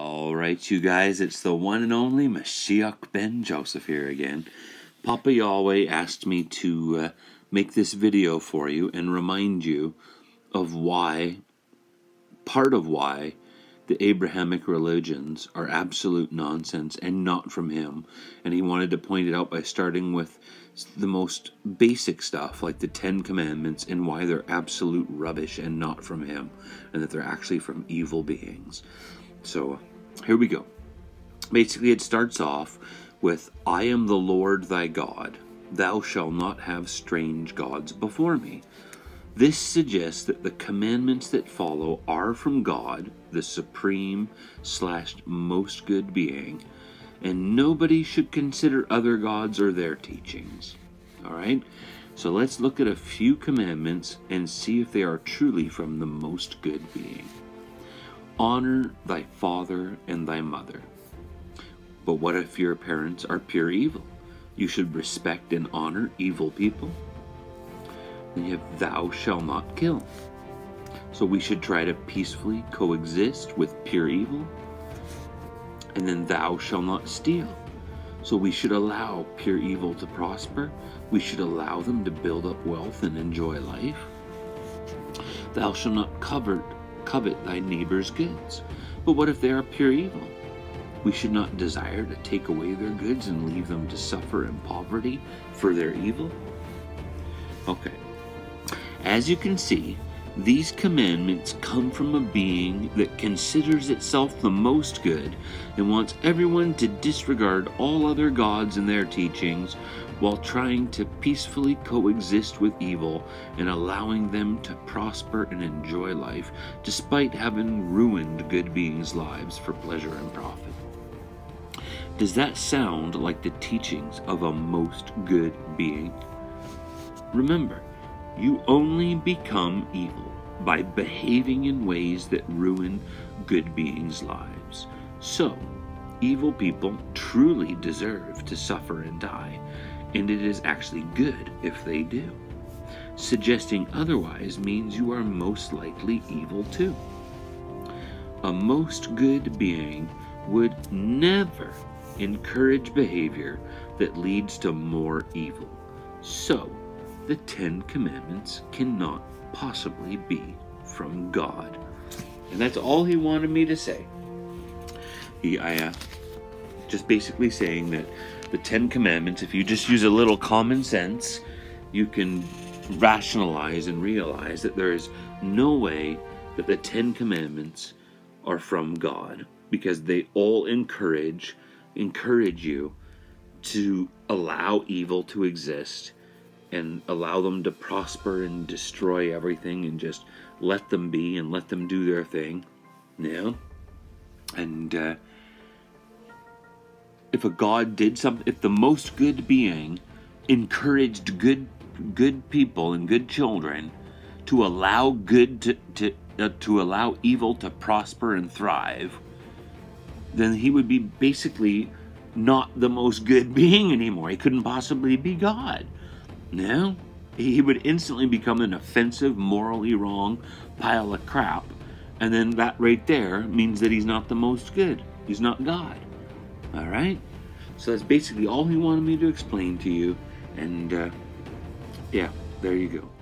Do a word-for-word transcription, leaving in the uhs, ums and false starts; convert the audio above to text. All right, you guys, it's the one and only Mashiach Ben Joseph here again. Papa Yahweh asked me to uh, make this video for you and remind you of why, part of why, the Abrahamic religions are absolute nonsense and not from him. And he wanted to point it out by starting with the most basic stuff, like the Ten Commandments, and why they're absolute rubbish and not from him, and that they're actually from evil beings. So here we go. Basically, it starts off with, I am the Lord thy God. Thou shalt not have strange gods before me. This suggests that the commandments that follow are from God, the supreme slash most good being, and nobody should consider other gods or their teachings. All right, so let's look at a few commandments and see if they are truly from the most good being. Honor thy father and thy mother. But what if your parents are pure evil? You should respect and honor evil people. Then you have, thou shalt not kill. So we should try to peacefully coexist with pure evil. And then, thou shalt not steal. So we should allow pure evil to prosper. We should allow them to build up wealth and enjoy life. Thou shalt not covet, covet thy neighbor's goods. But what if they are pure evil? We should not desire to take away their goods and leave them to suffer in poverty for their evil. Okay, as you can see, these commandments come from a being that considers itself the most good and wants everyone to disregard all other gods and their teachings while trying to peacefully coexist with evil and allowing them to prosper and enjoy life despite having ruined good beings' lives for pleasure and profit. Does that sound like the teachings of a most good being? Remember, you only become evil by behaving in ways that ruin good beings' lives. So, evil people truly deserve to suffer and die, and it is actually good if they do. Suggesting otherwise means you are most likely evil too. A most good being would never encourage behavior that leads to more evil. So, the Ten Commandments cannot possibly be from God. And that's all he wanted me to say. He, I, uh, just basically saying that the Ten Commandments, if you just use a little common sense, you can rationalize and realize that there is no way that the Ten Commandments are from God, because they all encourage, encourage you to allow evil to exist and allow them to prosper and destroy everything and just let them be and let them do their thing. Yeah. And uh, if a God did something, if the most good being encouraged good good people and good children to allow good to, to, uh, to allow evil to prosper and thrive, then he would be basically not the most good being anymore. He couldn't possibly be God. No, he would instantly become an offensive, morally wrong pile of crap. And then that right there means that he's not the most good. He's not God. All right? So that's basically all he wanted me to explain to you. And, uh, yeah, there you go.